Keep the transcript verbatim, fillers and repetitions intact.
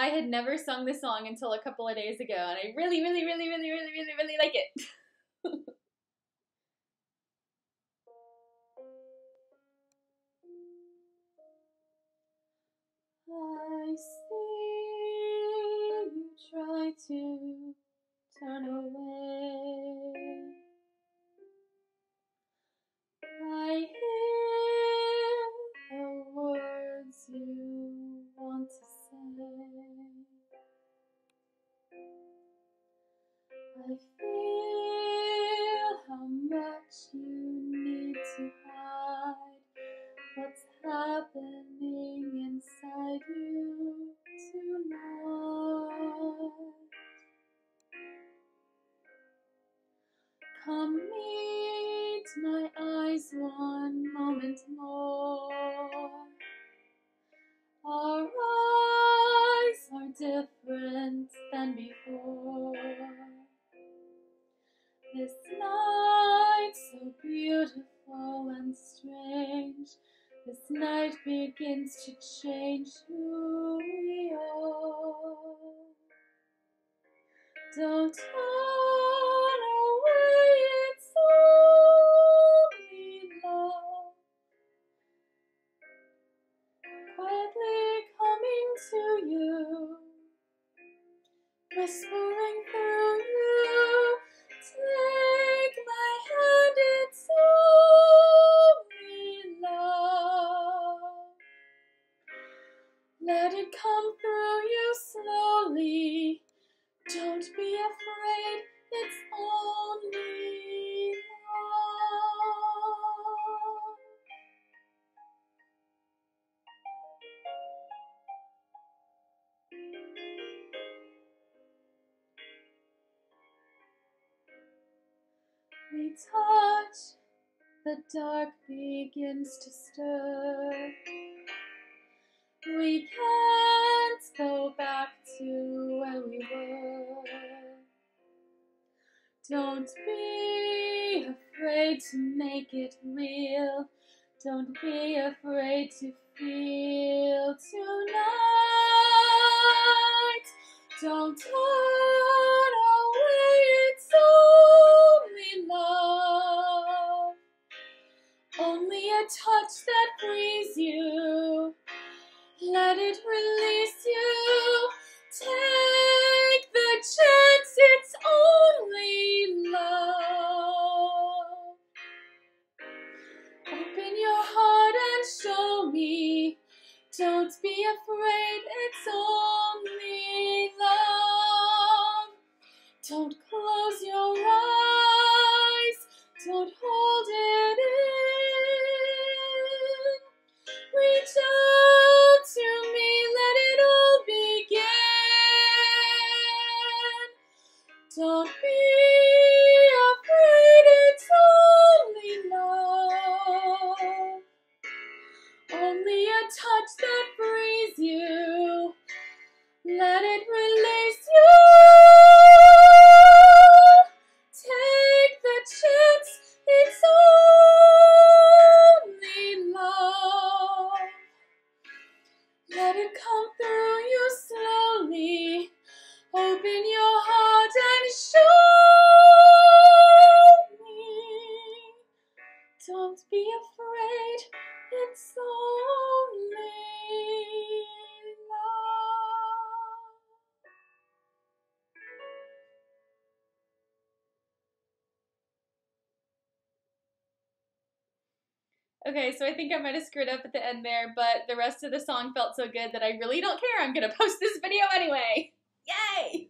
I had never sung this song until a couple of days ago, and I really, really, really, really, really, really, really like it. I see you try to turn away. I hear the words you want to say. I feel how much you need to hide what's happening inside you tonight. Come meet my eyes one moment more. Our eyes are different than before. This night so beautiful and strange, this night begins to change who we are. Don't turn away, it's only love quietly coming to you, whispering through you. Take my hand, it's only love. Let it come through you slowly. Don't be afraid, it's only love. We touch, the dark begins to stir. We can't go back to where we were. Don't be afraid to make it real. Don't be afraid to feel tonight. Don't turn away, it's only love. Only a touch that frees you. Let it release you. Take the chance, it's only love. Open your heart and show me. Don't be afraid, it's only love. Don't close your eyes, don't hold it in. Reach out to me, let it all begin. Don't be afraid, it's only love. Only a touch that frees you. Let it release you. Take the chance, it's only love. Let it come through you slowly. Open your heart and show me. Don't be afraid, it's only love. Okay, so I think I might have screwed up at the end there, but the rest of the song felt so good that I really don't care. I'm gonna post this video anyway. Yay!